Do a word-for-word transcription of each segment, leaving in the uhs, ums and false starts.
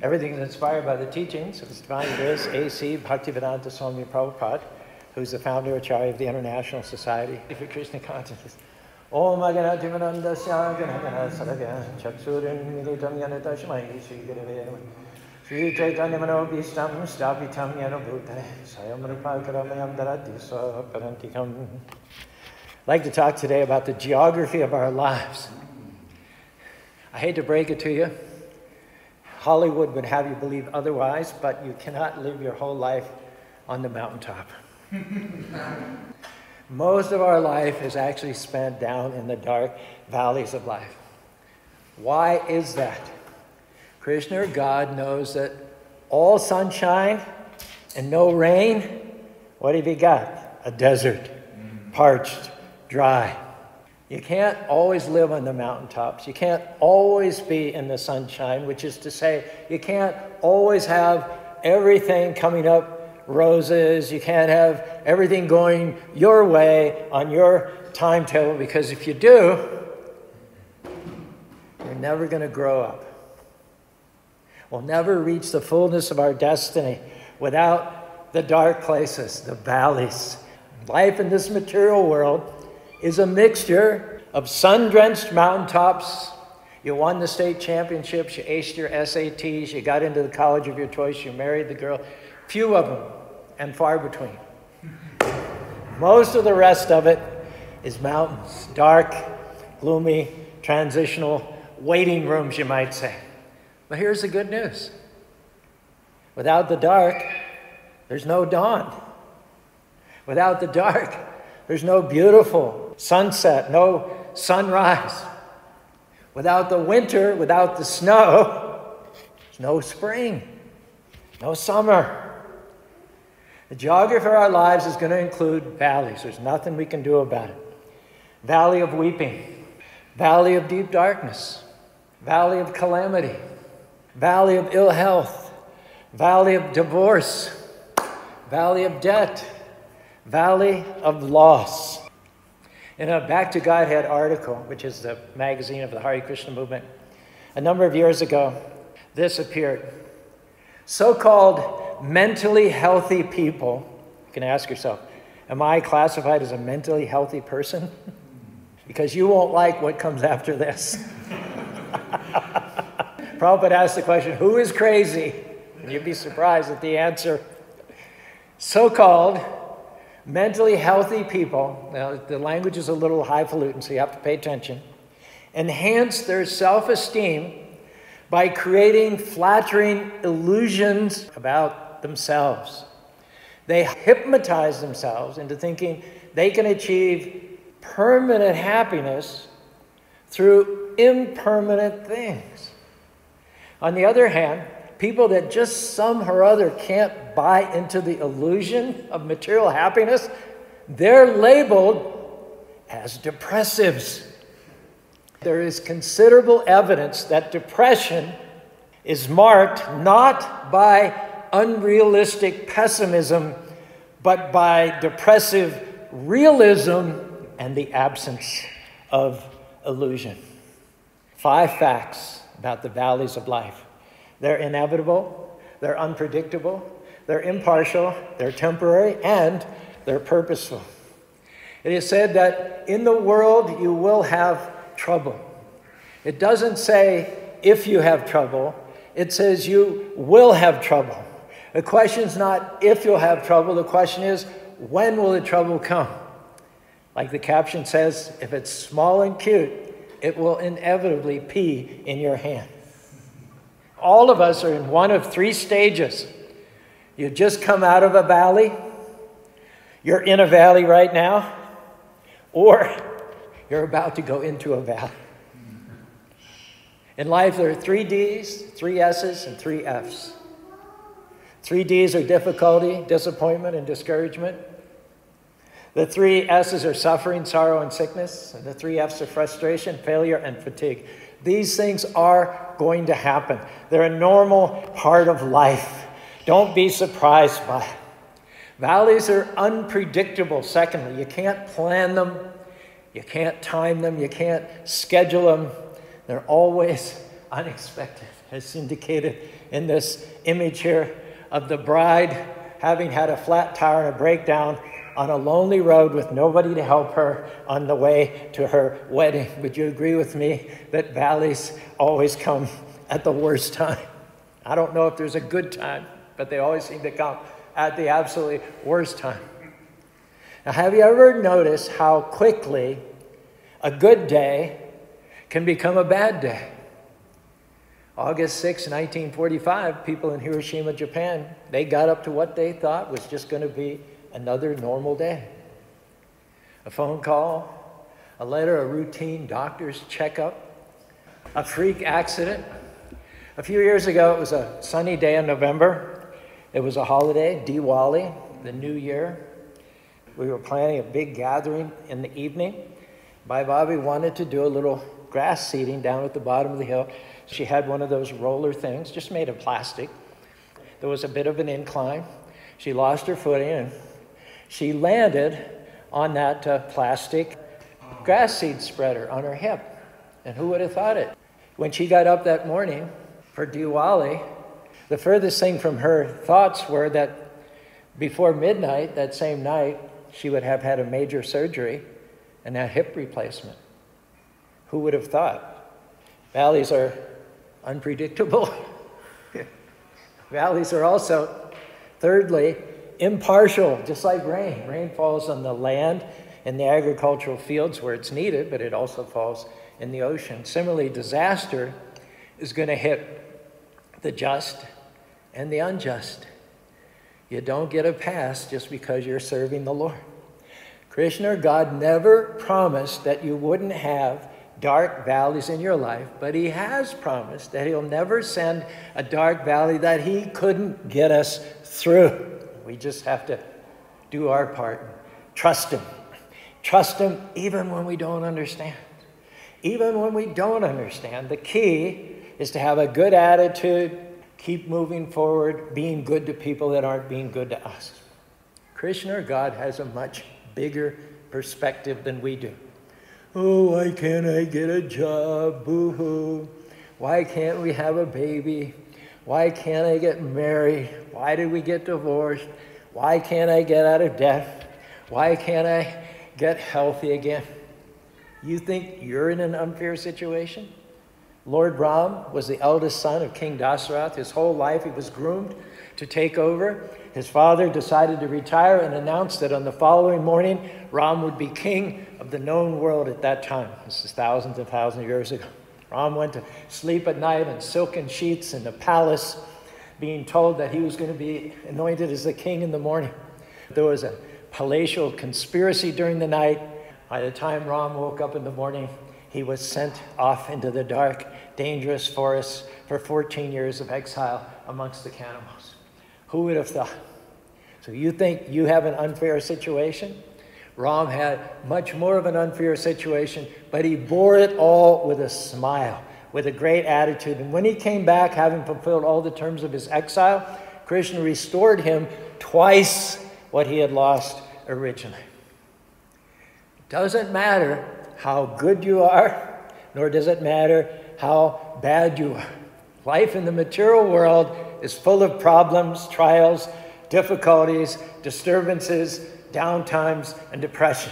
Everything is inspired by the teachings of His Divine Grace, A C Bhaktivedanta Swami Prabhupada, who's the founder and Acharya of the International Society for Krishna Consciousness. Om Aganati Manandasya Ganagana Saragya Chaksurin Militam Yanatashmai Shri Gurave Shri Chaitanya Manobhistam Stavitam Yanabhute Sayam Rupakaramayam Dharati Swaparantikam. I'd like to talk today about the geography of our lives. I hate to break it to you. Hollywood would have you believe otherwise, but you cannot live your whole life on the mountaintop. Most of our life is actually spent down in the dark valleys of life. Why is that? Krishna, God, knows that all sunshine and no rain, what have you got? A desert, parched, dry. You can't always live on the mountaintops. You can't always be in the sunshine, which is to say, you can't always have everything coming up roses. You can't have everything going your way on your timetable, because if you do, you're never going to grow up. We'll never reach the fullness of our destiny without the dark places, the valleys. Life in this material world is a mixture of sun-drenched mountaintops. You won the state championships, you aced your S A Ts, you got into the college of your choice, you married the girl. Few of them, and far between. Most of the rest of it is mountains, dark, gloomy, transitional, waiting rooms, you might say. But here's the good news. Without the dark, there's no dawn. Without the dark, there's no beautiful sunset, no sunrise. Without the winter, without the snow, there's no spring, no summer. The geography of our lives is going to include valleys. There's nothing we can do about it. Valley of weeping, valley of deep darkness, valley of calamity, valley of ill health, valley of divorce, valley of debt, valley of loss. In a Back to Godhead article, which is the magazine of the Hare Krishna movement, a number of years ago, this appeared. So-called mentally healthy people, you can ask yourself, am I classified as a mentally healthy person? Because you won't like what comes after this. Prabhupada asked the question, who is crazy? And you'd be surprised at the answer. So-called mentally healthy people, now the language is a little highfalutin, so you have to pay attention, enhance their self-esteem by creating flattering illusions about themselves. They hypnotize themselves into thinking they can achieve permanent happiness through impermanent things. On the other hand, people that just somehow or other can't buy into the illusion of material happiness, they're labeled as depressives. There is considerable evidence that depression is marked not by unrealistic pessimism, but by depressive realism and the absence of illusion. Five facts about the valleys of life. They're inevitable, they're unpredictable, they're impartial, they're temporary, and they're purposeful. It is said that in the world you will have trouble. It doesn't say if you have trouble, it says you will have trouble. The question's not if you'll have trouble, the question is when will the trouble come? Like the caption says, if it's small and cute, it will inevitably pee in your hand. All of us are in one of three stages. You just come out of a valley, you're in a valley right now, or you're about to go into a valley. In life, there are three Ds, three S's, and three F's. Three Ds are difficulty, disappointment, and discouragement. The three S's are suffering, sorrow, and sickness. And the three F's are frustration, failure, and fatigue. These things are going to happen. They're a normal part of life. Don't be surprised by it. Valleys are unpredictable. Secondly, you can't plan them. You can't time them, you can't schedule them. They're always unexpected, as indicated in this image here of the bride having had a flat tire and a breakdown on a lonely road with nobody to help her on the way to her wedding. Would you agree with me that valleys always come at the worst time? I don't know if there's a good time, but they always seem to come at the absolutely worst time. Now, have you ever noticed how quickly a good day can become a bad day? August sixth, nineteen forty-five, people in Hiroshima, Japan, they got up to what they thought was just going to be another normal day. A phone call, a letter, a routine doctor's checkup, a freak accident. A few years ago, it was a sunny day in November. It was a holiday, Diwali, the new year. We were planning a big gathering in the evening. My Bobby wanted to do a little grass seeding down at the bottom of the hill. She had one of those roller things, just made of plastic. There was a bit of an incline. She lost her footing and she landed on that uh, plastic grass seed spreader on her hip. And who would have thought it? When she got up that morning for Diwali, the furthest thing from her thoughts were that before midnight, that same night, she would have had a major surgery and that hip replacement. Who would have thought? Valleys are unpredictable. Valleys are also, thirdly, impartial, just like rain. Rain falls on the land and the agricultural fields where it's needed, but it also falls in the ocean. Similarly, disaster is going to hit the just and the unjust. You don't get a pass just because you're serving the Lord. Krishna, God never promised that you wouldn't have dark valleys in your life, but he has promised that he'll never send a dark valley that he couldn't get us through. We just have to do our part and trust him. Trust him even when we don't understand. Even when we don't understand, the key is to have a good attitude, keep moving forward, being good to people that aren't being good to us. Krishna, or God, has a much bigger perspective than we do. Oh, why can't I get a job? Boo-hoo. Why can't we have a baby? Why can't I get married? Why did we get divorced? Why can't I get out of debt? Why can't I get healthy again? You think you're in an unfair situation? Lord Ram was the eldest son of King Dasarath. His whole life he was groomed to take over. His father decided to retire and announced that on the following morning, Ram would be king of the known world at that time. This is thousands and thousands of years ago. Ram went to sleep at night on silken sheets in the palace, being told that he was going to be anointed as the king in the morning. There was a palatial conspiracy during the night. By the time Ram woke up in the morning, he was sent off into the dark, dangerous forests for fourteen years of exile amongst the cannibals. Who would have thought? So you think you have an unfair situation? Ram had much more of an unfair situation, but he bore it all with a smile, with a great attitude. And when he came back, having fulfilled all the terms of his exile, Krishna restored him twice what he had lost originally. It doesn't matter how good you are, nor does it matter how bad you are. Life in the material world is full of problems, trials, difficulties, disturbances, downtimes, and depression.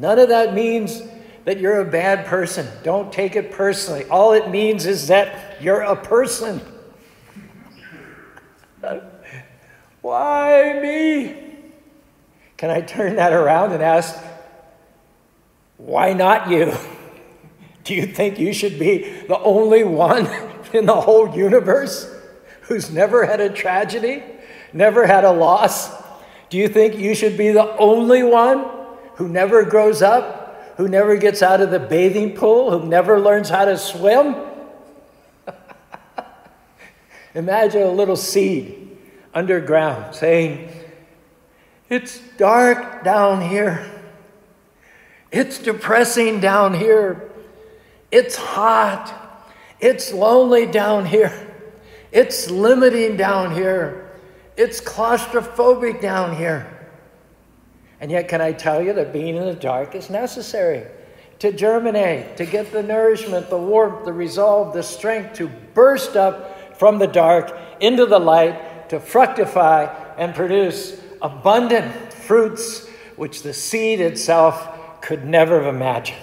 None of that means that you're a bad person. Don't take it personally. All it means is that you're a person. Why me? Can I turn that around and ask, why not you? Do you think you should be the only one in the whole universe who's never had a tragedy, never had a loss? Do you think you should be the only one who never grows up, who never gets out of the bathing pool, who never learns how to swim? Imagine a little seed underground saying, "It's dark down here. It's depressing down here. It's hot. It's lonely down here. It's limiting down here. It's claustrophobic down here." And yet, can I tell you that being in the dark is necessary to germinate, to get the nourishment, the warmth, the resolve, the strength to burst up from the dark into the light to fructify and produce abundant fruits which the seed itself could never have imagined.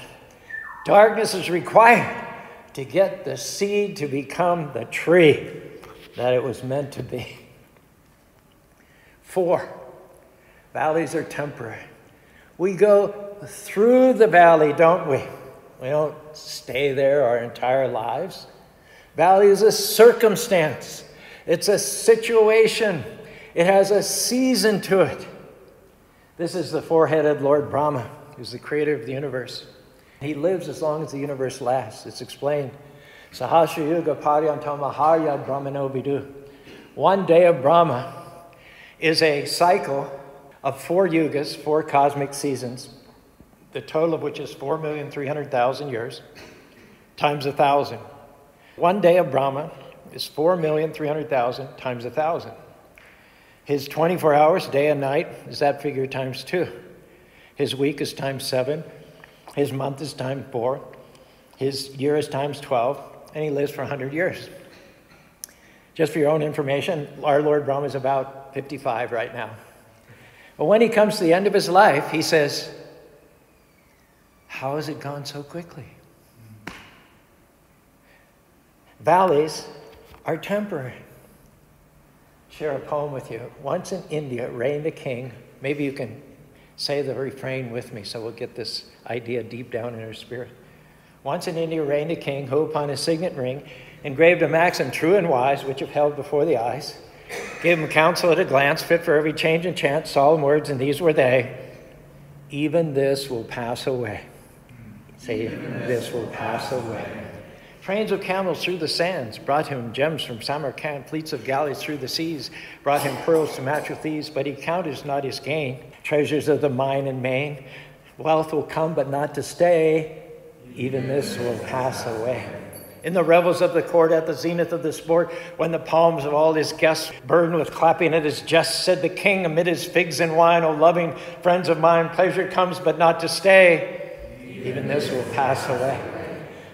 Darkness is required to get the seed to become the tree that it was meant to be. Four, valleys are temporary. We go through the valley, don't we? We don't stay there our entire lives. Valley is a circumstance. It's a situation. It has a season to it. This is the four-headed Lord Brahma, who's the creator of the universe. He lives as long as the universe lasts. It's explained. Sahasra Yuga Paryanta Mahaya Brahmano Vidu. One day of Brahma is a cycle of four yugas, four cosmic seasons, the total of which is four million three hundred thousand years times one thousand. One day of Brahma is four million three hundred thousand times one thousand. His twenty-four hours, day and night, is that figure times two. His week is times seven. His month is times four. His year is times twelve. And he lives for one hundred years. Just for your own information, our Lord Brahma is about fifty-five right now. But when he comes to the end of his life, he says, how has it gone so quickly? Valleys are temporary. Share a poem with you. Once in India reigned a king. Maybe you can say the refrain with me so we'll get this idea deep down in our spirit. Once in India reigned a king who upon his signet ring engraved a maxim true and wise which if held before the eyes gave him counsel at a glance fit for every change and chance, solemn words, and these were they. Even this will pass away. Say, even this will pass away. Trains of camels through the sands brought him gems from Samarkand. Fleets of galleys through the seas brought him pearls to match with these. But he counted not his gain, treasures of the mine and main. Wealth will come, but not to stay. Even this will pass away. In the revels of the court, at the zenith of the sport, when the palms of all his guests burdened with clapping at his jest, said the king amid his figs and wine, "O loving friends of mine, pleasure comes, but not to stay. Even this will pass away."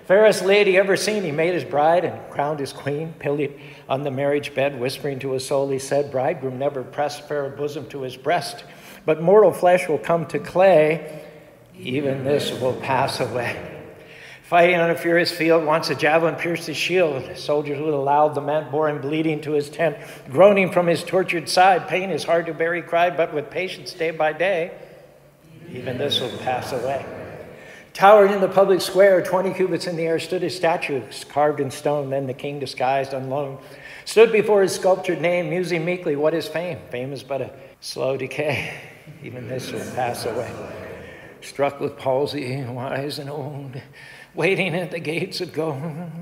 Fairest lady ever seen, he made his bride and crowned his queen, pillowed on the marriage bed, whispering to his soul, he said, bridegroom never pressed fairer bosom to his breast, but mortal flesh will come to clay, even this will pass away. Fighting on a furious field, once a javelin pierced his shield, soldiers with a loud lament bore him bleeding to his tent, groaning from his tortured side, pain is hard to bear, he cried, but with patience day by day, even this will pass away. Towered in the public square, twenty cubits in the air, stood his statue, carved in stone. Then the king, disguised on loan, stood before his sculptured name, musing meekly, what is fame? Fame is but a slow decay. Even this will pass away. Struck with palsy, wise and old, waiting at the gates of gold,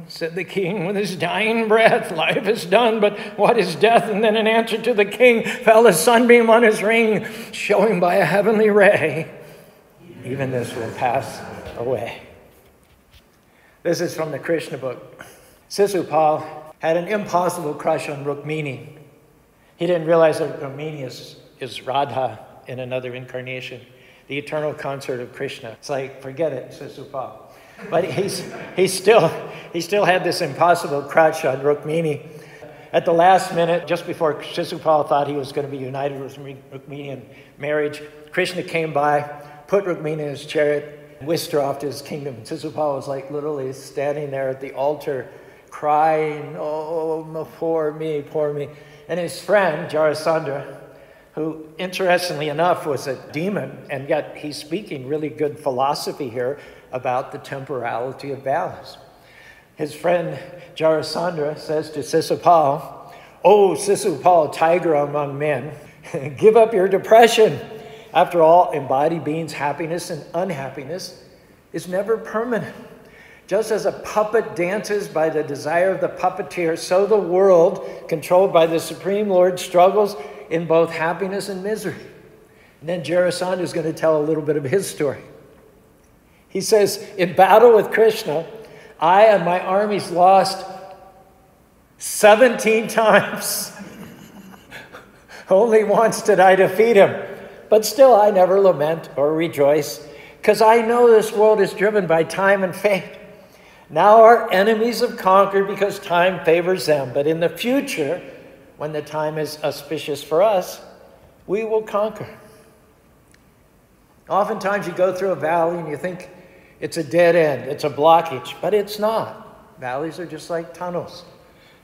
said the king with his dying breath, life is done, but what is death? And then in answer to the king fell a sunbeam on his ring, showing by a heavenly ray, even this will pass away. This is from the Krishna book. Shishupala had an impossible crush on Rukmini. He didn't realize that Rukmini is, is Radha in another incarnation, the eternal consort of Krishna. It's like, forget it, Shishupala. But he's, he, still, he still had this impossible crush on Rukmini. At the last minute, just before Shishupala thought he was going to be united with Rukmini in marriage, Krishna came by, put Rukmini in his chariot, whisked her off to his kingdom. Shishupala was like literally standing there at the altar crying, oh, poor me, poor me. And his friend, Jarasandha, who interestingly enough was a demon, and yet he's speaking really good philosophy here about the temporality of valleys. His friend Jarasandha says to Shishupala, oh, Shishupala, tiger among men, give up your depression. After all, embodied beings' happiness and unhappiness is never permanent. Just as a puppet dances by the desire of the puppeteer, so the world, controlled by the Supreme Lord, struggles in both happiness and misery. And then Jarasandha is going to tell a little bit of his story. He says, in battle with Krishna, I and my armies lost seventeen times. Only once did I defeat him. But still, I never lament or rejoice, because I know this world is driven by time and fate. Now our enemies have conquered because time favors them. But in the future, when the time is auspicious for us, we will conquer. Oftentimes you go through a valley and you think it's a dead end, it's a blockage, but it's not. Valleys are just like tunnels.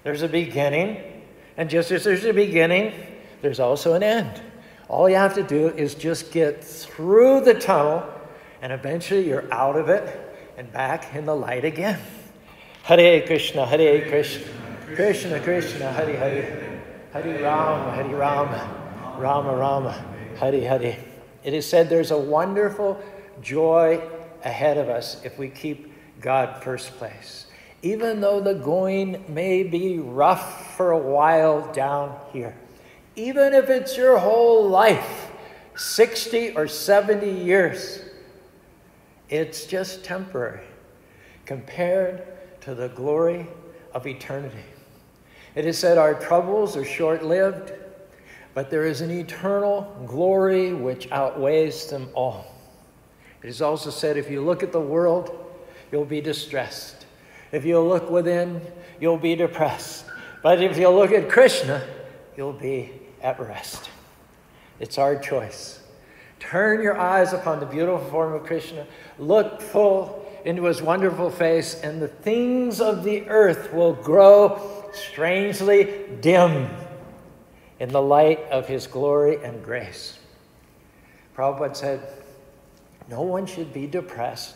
There's a beginning, and just as there's a beginning, there's also an end. All you have to do is just get through the tunnel, and eventually you're out of it and back in the light again. Hare Krishna, Hare Krishna, Krishna Krishna, Hare Hare, Hare Rama, Hare Rama, Rama Rama, Hare Hare. It is said there's a wonderful joy ahead of us if we keep God first place. Even though the going may be rough for a while down here, even if it's your whole life, sixty or seventy years, it's just temporary compared to the glory of eternity. It is said our troubles are short-lived, but there is an eternal glory which outweighs them all. It is also said if you look at the world, you'll be distressed. If you look within, you'll be depressed. But if you look at Krishna, you'll be at rest. It's our choice. Turn your eyes upon the beautiful form of Krishna. Look full into his wonderful face, and the things of the earth will grow strangely dim in the light of his glory and grace. Prabhupada said, no one should be depressed,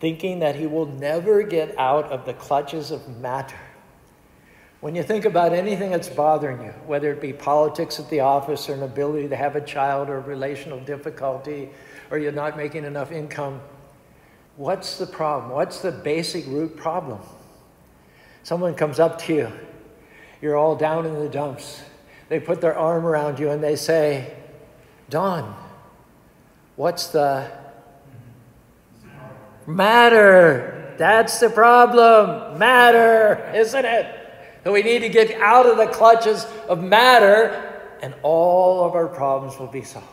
thinking that he will never get out of the clutches of matter. When you think about anything that's bothering you, whether it be politics at the office or an ability to have a child or a relational difficulty, or you're not making enough income, what's the problem? What's the basic root problem? Someone comes up to you. You're all down in the dumps. They put their arm around you and they say, Don, what's the matter? That's the problem. Matter, isn't it? So we need to get out of the clutches of matter, and all of our problems will be solved.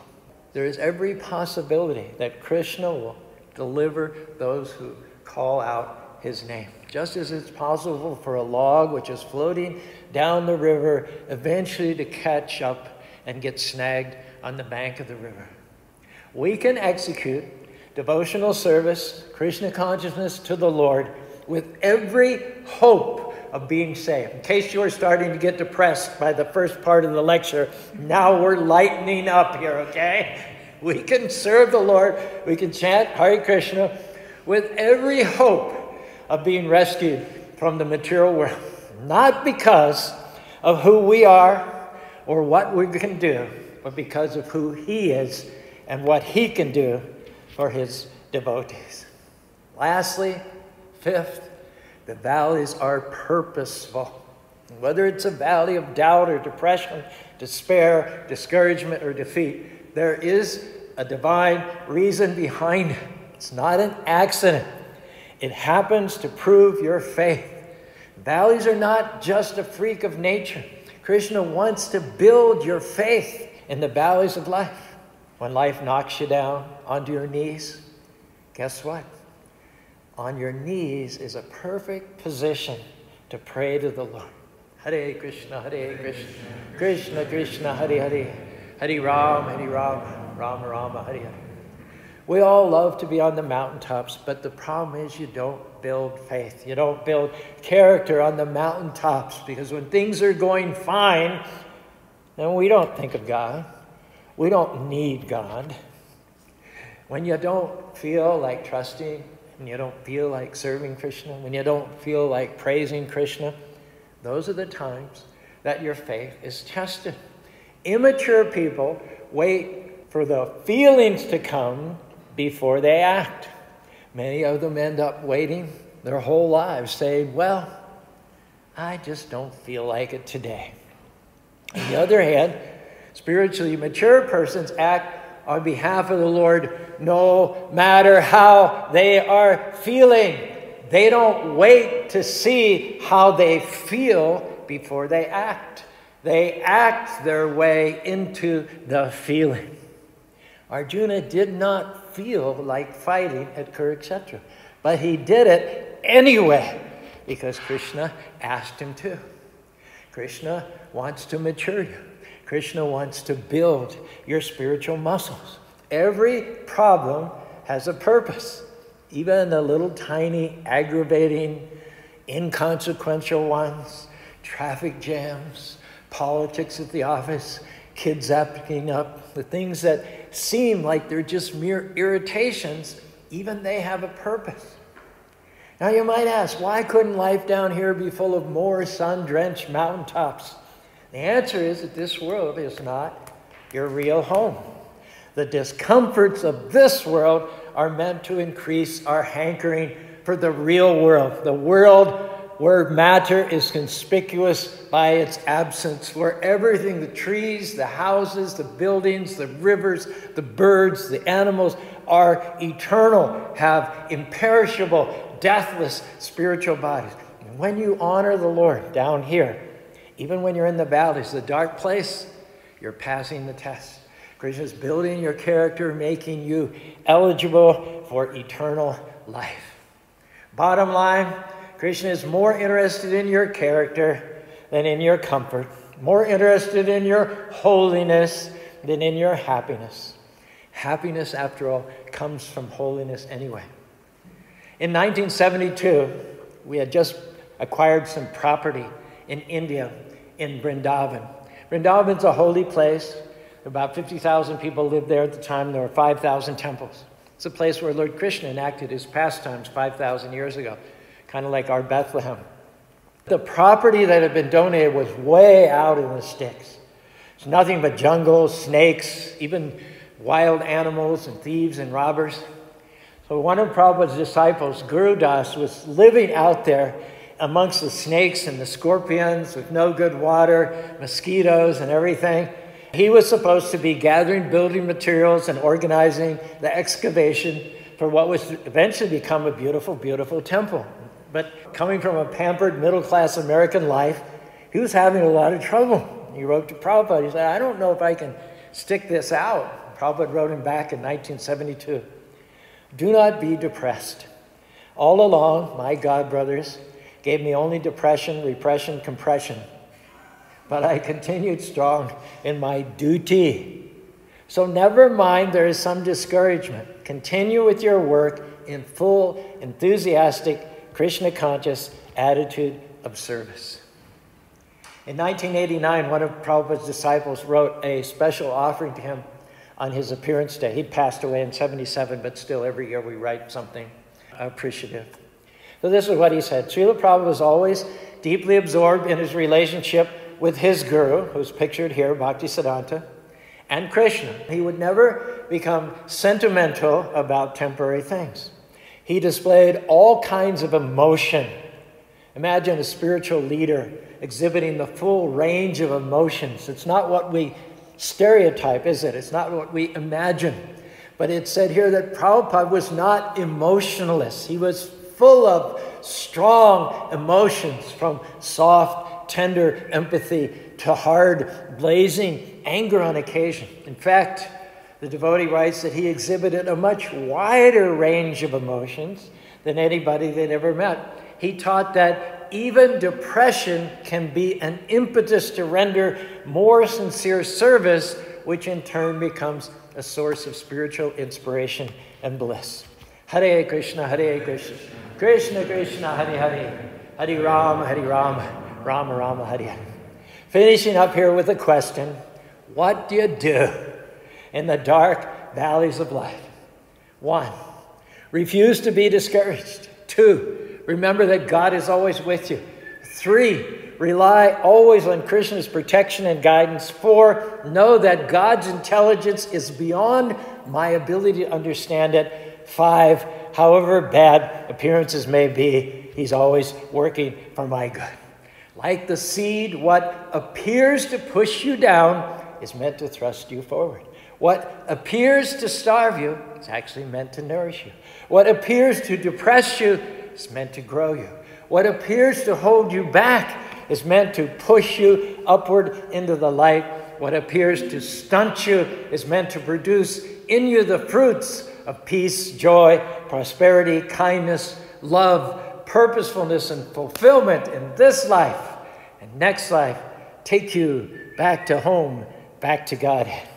There is every possibility that Krishna will deliver those who call out his name. Just as it's possible for a log which is floating down the river eventually to catch up and get snagged on the bank of the river. We can execute devotional service, Krishna consciousness to the Lord with every hope of being saved. In case you were starting to get depressed by the first part of the lecture, now we're lightening up here, okay? We can serve the Lord, we can chant Hare Krishna with every hope of being rescued from the material world, not because of who we are or what we can do, but because of who he is and what he can do for his devotees. Lastly, fifth, the valleys are purposeful. Whether it's a valley of doubt or depression, despair, discouragement, or defeat, there is a divine reason behind it. It's not an accident. It happens to prove your faith. Valleys are not just a freak of nature. Krishna wants to build your faith in the valleys of life. When life knocks you down onto your knees, guess what? On your knees is a perfect position to pray to the Lord. Hare Krishna, Hare Krishna, Krishna Krishna, Hare Hare, Hare Rama, Hare Rama, Rama Rama, Hare Hare. We all love to be on the mountaintops, but the problem is you don't build faith. You don't build character on the mountaintops, because when things are going fine, then we don't think of God. We don't need God. When you don't feel like trusting, when you don't feel like serving Krishna, when you don't feel like praising Krishna, those are the times that your faith is tested. Immature people wait for the feelings to come before they act. Many of them end up waiting their whole lives saying, well, I just don't feel like it today. On the other hand, spiritually mature persons act on behalf of the Lord, no matter how they are feeling. They don't wait to see how they feel before they act. They act their way into the feeling. Arjuna did not feel like fighting at Kurukshetra, but he did it anyway, because Krishna asked him to. Krishna wants to mature you. Krishna wants to build your spiritual muscles. Every problem has a purpose. Even the little tiny, aggravating, inconsequential ones, traffic jams, politics at the office, kids acting up, the things that seem like they're just mere irritations, even they have a purpose. Now you might ask, why couldn't life down here be full of more sun-drenched mountaintops? The answer is that this world is not your real home. The discomforts of this world are meant to increase our hankering for the real world, the world where matter is conspicuous by its absence, where everything, the trees, the houses, the buildings, the rivers, the birds, the animals, are eternal, have imperishable, deathless spiritual bodies. And when you honor the Lord down here, even when you're in the valleys, the dark place, you're passing the test. Krishna is building your character, making you eligible for eternal life. Bottom line, Krishna is more interested in your character than in your comfort, more interested in your holiness than in your happiness. Happiness, after all, comes from holiness anyway. In nineteen seventy-two, we had just acquired some property in India, in Vrindavan. Vrindavan's a holy place. About fifty thousand people lived there at the time. There were five thousand temples. It's a place where Lord Krishna enacted his pastimes five thousand years ago, kind of like our Bethlehem. The property that had been donated was way out in the sticks. It's nothing but jungle, snakes, even wild animals and thieves and robbers. So one of Prabhupada's disciples, Guru Das, was living out there amongst the snakes and the scorpions with no good water, mosquitoes and everything. He was supposed to be gathering building materials and organizing the excavation for what was to eventually become a beautiful, beautiful temple. But coming from a pampered middle-class American life, he was having a lot of trouble. He wrote to Prabhupada. He said, I don't know if I can stick this out. Prabhupada wrote him back in nineteen seventy-two. Do not be depressed. All along, my God brothers gave me only depression, repression, compression. But I continued strong in my duty. So never mind there is some discouragement. Continue with your work in full, enthusiastic, Krishna-conscious attitude of service. In nineteen eighty-nine, one of Prabhupada's disciples wrote a special offering to him on his appearance day. He passed away in seventy-seven, but still every year we write something appreciative. So this is what he said. Srila Prabhupada was always deeply absorbed in his relationship with his guru, who's pictured here, Bhaktisiddhanta, and Krishna. He would never become sentimental about temporary things. He displayed all kinds of emotion. Imagine a spiritual leader exhibiting the full range of emotions. It's not what we stereotype, is it? It's not what we imagine. But it said here that Prabhupada was not emotionless. He was full of strong emotions, from soft, tender empathy to hard, blazing anger on occasion. In fact, the devotee writes that he exhibited a much wider range of emotions than anybody they'd ever met. He taught that even depression can be an impetus to render more sincere service, which in turn becomes a source of spiritual inspiration and bliss. Hare Krishna, Hare Krishna, Krishna Krishna, Hare Hare, Hare Rama, Hare Rare. Rama, Rama, Hare. Finishing up here with a question. What do you do in the dark valleys of life? One, refuse to be discouraged. Two, remember that God is always with you. Three, rely always on Krishna's protection and guidance. Four, know that God's intelligence is beyond my ability to understand it. Five, however bad appearances may be, he's always working for my good. Like the seed, what appears to push you down is meant to thrust you forward. What appears to starve you is actually meant to nourish you. What appears to depress you is meant to grow you. What appears to hold you back is meant to push you upward into the light. What appears to stunt you is meant to produce in you the fruits of peace, joy, prosperity, kindness, love, purposefulness and fulfillment in this life and next life take you back to home, back to Godhead.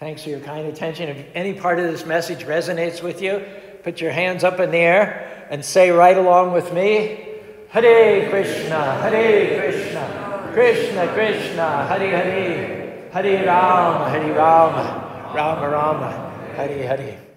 Thanks for your kind attention. If any part of this message resonates with you, put your hands up in the air and say right along with me, Hare Krishna, Hare Krishna, Krishna Krishna, Hare Hare, Hare Rama, Hare Rama, Rama Rama, Hare Hare.